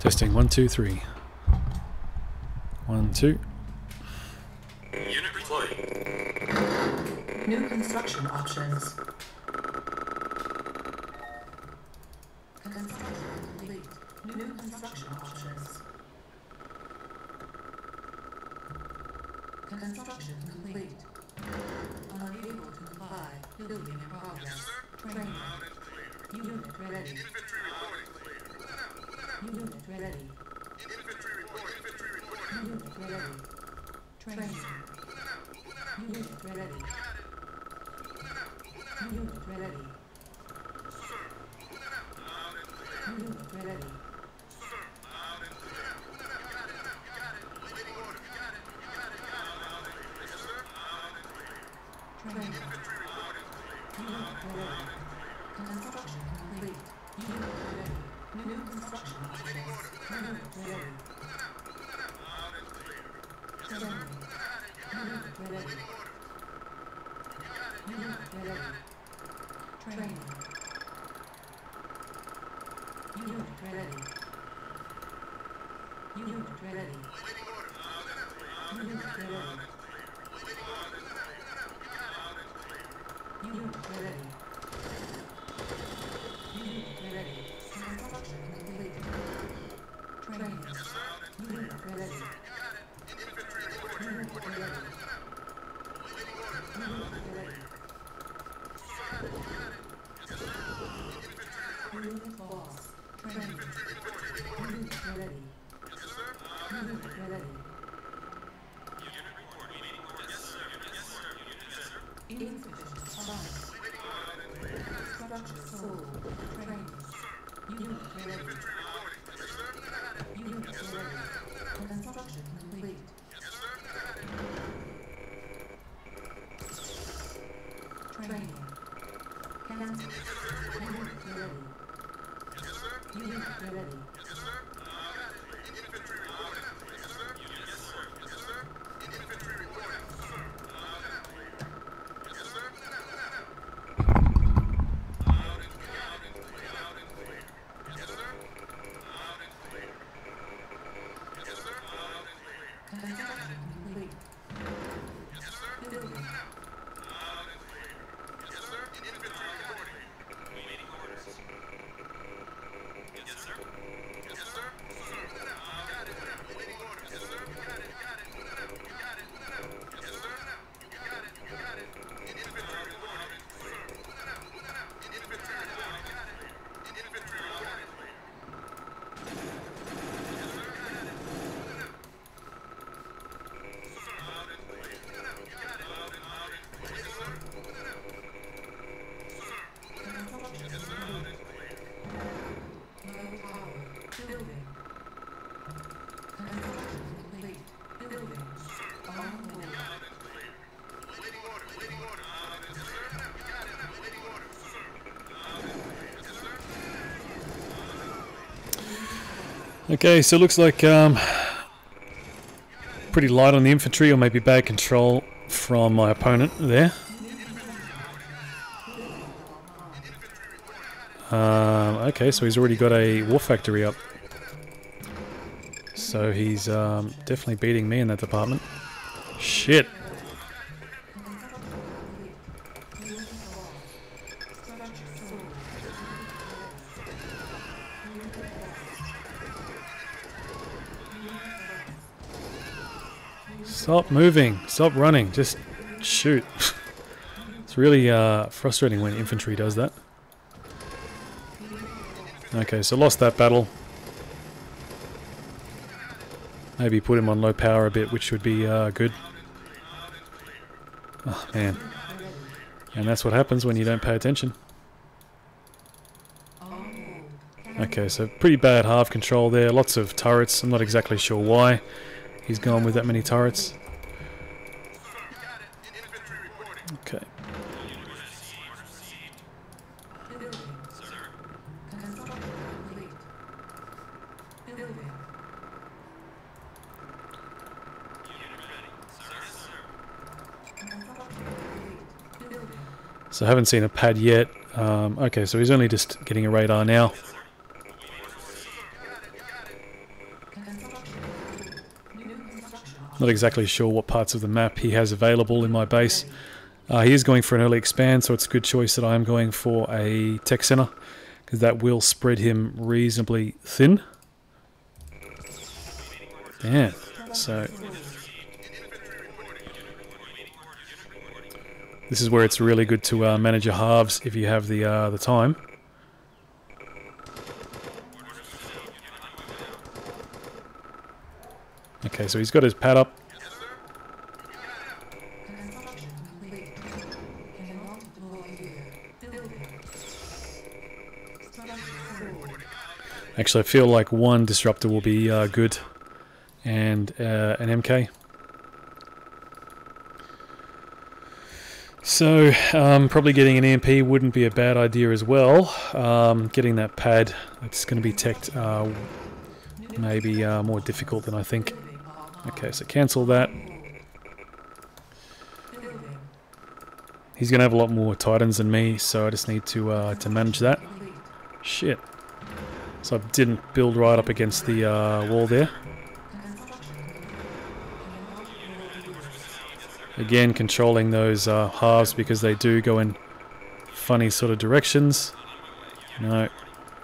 Testing 1, 2, 3. 1, 2. Unit deployed. New construction options. Construction complete. New construction options. Construction complete. Unable to comply. Building in progress. Training. Unit ready. Unit ready. Infantry report. Infantry report. Unit ready. Training. Unit ready. Unit ready. Unit ready. Training. Unit ready. Construction complete. Unit ready. New construction options. Unit ready. Training. Unit ready. Unit ready. Training. Unit ready. Unit ready. Unit ready. Unit ready. Unit ready. Construction complete. Training. Unit ready. Unit ready. Unit lost. Training. Unit ready. Unit ready. Insufficient funds. Structure sold. Training. Unit ready. Unit ready. Construction complete. Training. Cancel. Unit ready. Unit ready. Okay, so it looks like pretty light on the infantry, or maybe bad control from my opponent there. Okay, so he's already got a war factory up. So he's definitely beating me in that department. Shit! Stop moving, stop running, just shoot. It's really frustrating when infantry does that. Okay, so lost that battle. Maybe put him on low power a bit, which would be good. Oh man. And that's what happens when you don't pay attention. Okay, so pretty bad half control there, lots of turrets, I'm not exactly sure why he's gone with that many turrets. Okay. So I haven't seen a pad yet. Okay, so he's only just getting a radar now. Not exactly sure what parts of the map he has available in my base. He is going for an early expand, so it's a good choice that I am going for a tech center, because that will spread him reasonably thin. Yeah, so this is where it's really good to manage your halves if you have the time. Okay, so he's got his pad up. Actually, I feel like one disruptor will be good, and an MK. So probably getting an EMP wouldn't be a bad idea as well. Getting that pad, it's going to be teched maybe more difficult than I think. Okay, so cancel that. He's going to have a lot more Titans than me, so I just need to manage that. Shit. So I didn't build right up against the wall there. Again, controlling those halves because they do go in funny sort of directions. No,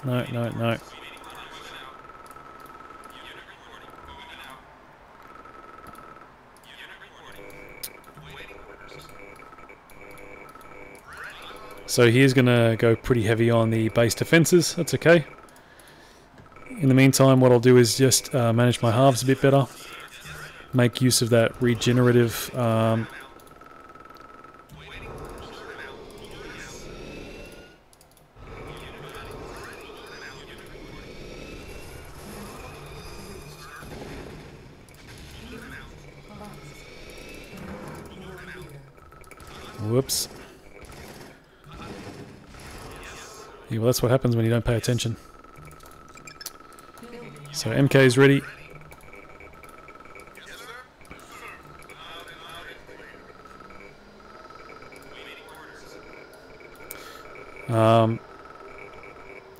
no, no, no. So he is going to go pretty heavy on the base defenses. That's okay. In the meantime, what I'll do is just manage my halves a bit better. Make use of that regenerative whoops. Yeah, well, that's what happens when you don't pay attention. So MK is ready.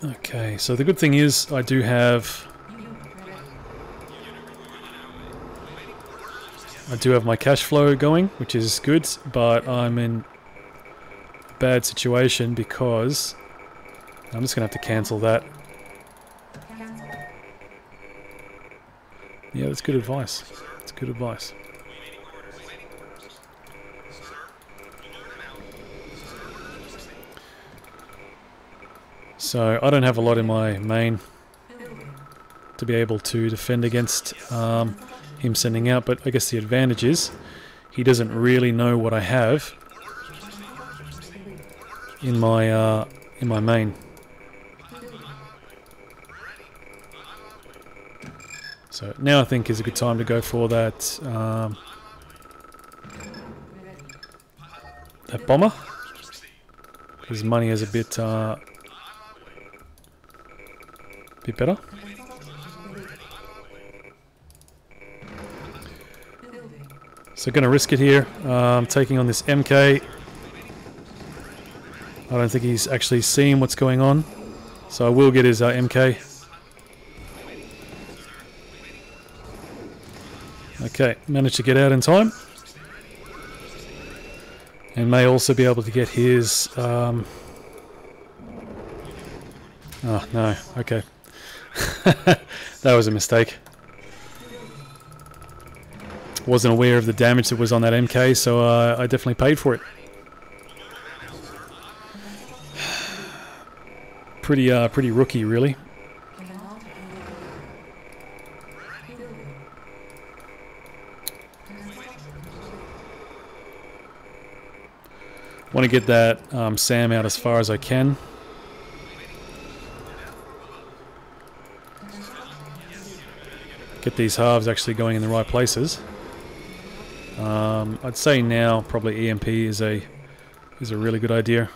Okay, so the good thing is I do have my cash flow going, which is good, but I'm in a bad situation because I'm just gonna have to cancel that. Yeah, that's good advice. That's good advice. So I don't have a lot in my main to be able to defend against him sending out, but I guess the advantage is he doesn't really know what I have in my main. So now I think is a good time to go for that that bomber, because money is a bit. Bit better. So going to risk it here, taking on this MK. I don't think he's actually seen what's going on, so I will get his MK. Okay, managed to get out in time, and may also be able to get his. Oh no! Okay. That was a mistake. Wasn't aware of the damage that was on that MK, so I definitely paid for it. Pretty rookie, really. Want to get that Sam out as far as I can. Get these halves actually going in the right places. I'd say now probably EMP is a really good idea.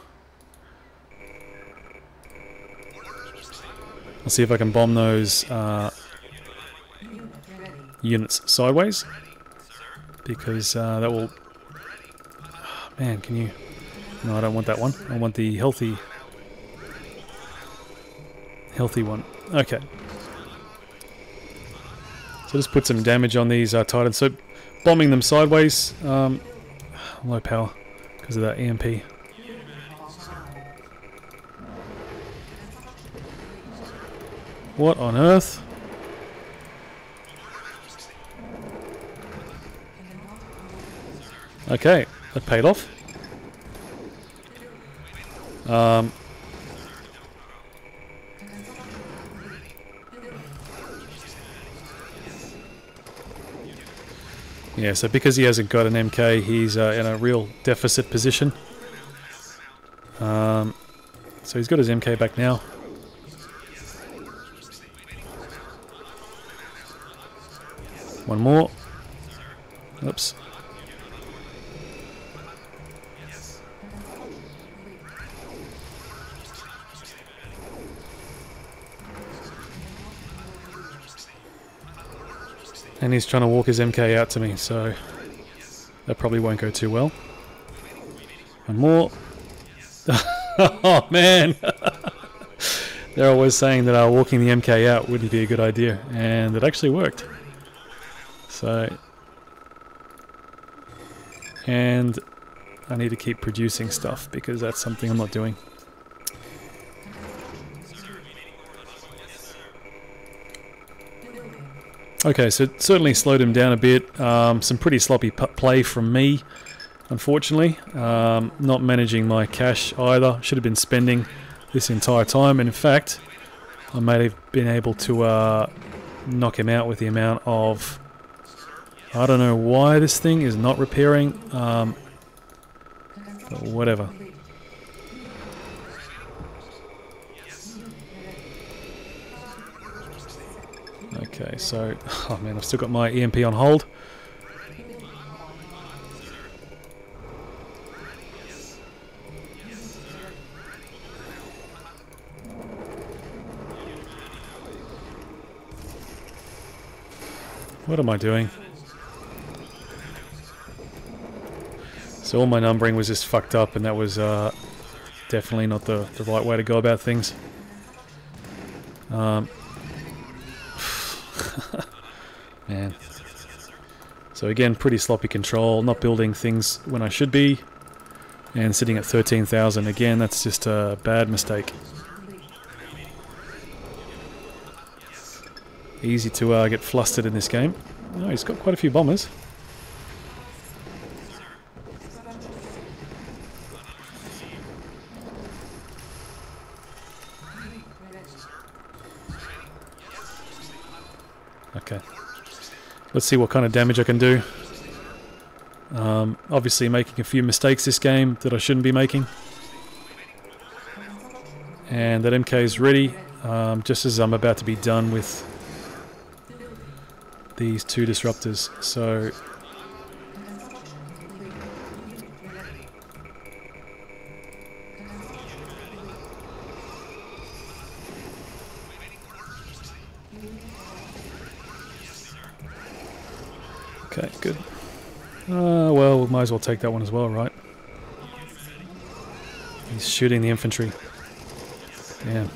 I'll see if I can bomb those units sideways, because that will. Oh, man, can you? No, I don't want that one. I want the healthy one. Okay. So just put some damage on these Titans. So bombing them sideways. Low power because of that EMP. What on earth? Okay, that paid off. Yeah, so because he hasn't got an MK, he's in a real deficit position. So he's got his MK back now. One more. Oops. And he's trying to walk his MK out to me, so that probably won't go too well. One more. Oh man! They're always saying that walking the MK out wouldn't be a good idea, and it actually worked. So, and I need to keep producing stuff because that's something I'm not doing. Okay, so it certainly slowed him down a bit. Some pretty sloppy play from me, unfortunately. Not managing my cash either. Should have been spending this entire time. And in fact, I may have been able to knock him out with the amount of... I don't know why this thing is not repairing. But whatever. Okay, so, oh man, I've still got my EMP on hold. What am I doing? So all my numbering was just fucked up, and that was definitely not the right way to go about things. Man. So again, pretty sloppy control, not building things when I should be, and sitting at 13,000. Again, that's just a bad mistake. Easy to get flustered in this game. No, he's got quite a few bombers. Okay. Let's see what kind of damage I can do. Obviously making a few mistakes this game that I shouldn't be making. And that MK is ready, just as I'm about to be done with these two disruptors. So... Okay, good. Well, might as well take that one as well, right? He's shooting the infantry. Damn.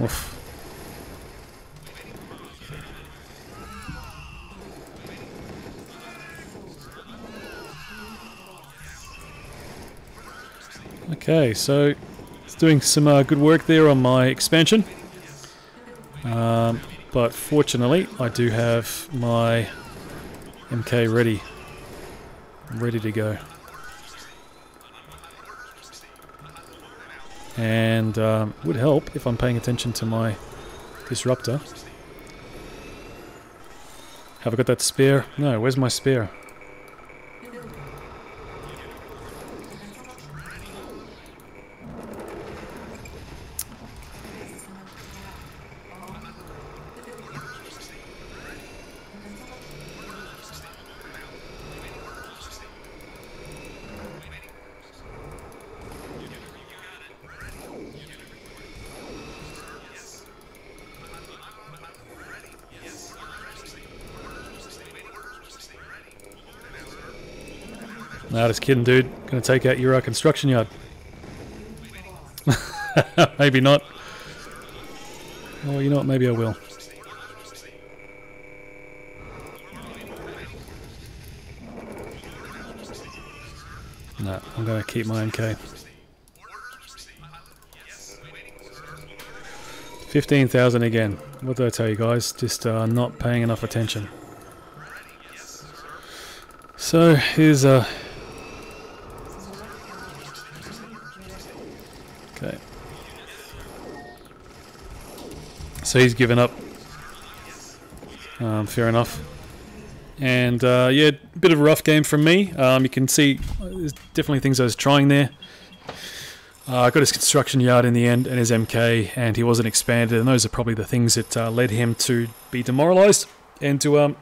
Oof. Okay, so it's doing some good work there on my expansion, but fortunately I do have my MK ready to go, and would help if I'm paying attention to my disruptor. Have I got that spare? No, where's my spare? Nah, just kidding, dude. Gonna take out your construction yard. Maybe not. Oh, you know what? Maybe I will. No, I'm gonna keep my MK. 15,000 again. What did I tell you guys? Just not paying enough attention. So here's a. Okay. So he's given up. Fair enough. And yeah, bit of a rough game from me. You can see there's definitely things I was trying there. I got his construction yard in the end and his MK, and he wasn't expanded, and those are probably the things that led him to be demoralized and to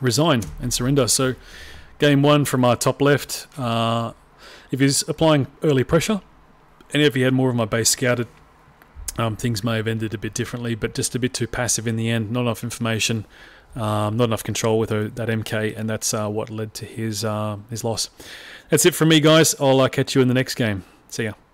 resign and surrender. So game one from our top left, if he's applying early pressure, and if he had more of my base scouted, things may have ended a bit differently, but just a bit too passive in the end, not enough information. Not enough control with that MK, and that's what led to his loss. That's it from me, guys. I'll catch you in the next game. See ya.